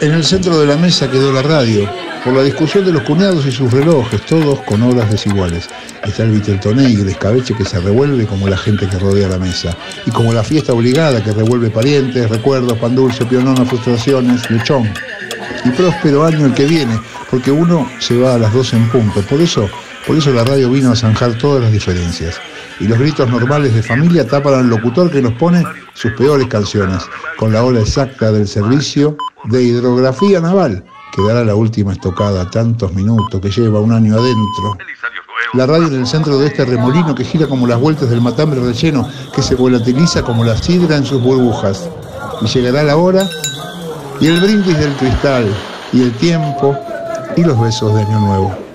En el centro de la mesa quedó la radio, por la discusión de los cuñados y sus relojes, todos con horas desiguales. Está el Viteltoné y el escabeche que se revuelve como la gente que rodea la mesa, y como la fiesta obligada que revuelve parientes, recuerdos, pan dulce, pionono, frustraciones, lechón. Y próspero año el que viene, porque uno se va a las 12 en punto. Por eso la radio vino a zanjar todas las diferencias. Y los gritos normales de familia tapan al locutor que nos pone sus peores canciones, con la hora exacta del servicio de hidrografía naval, que dará la última estocada a tantos minutos, que lleva un año adentro. La radio en el centro de este remolino que gira como las vueltas del matambre relleno, que se volatiliza como la sidra en sus burbujas. Y llegará la hora, y el brindis del cristal, y el tiempo, y los besos de Año Nuevo.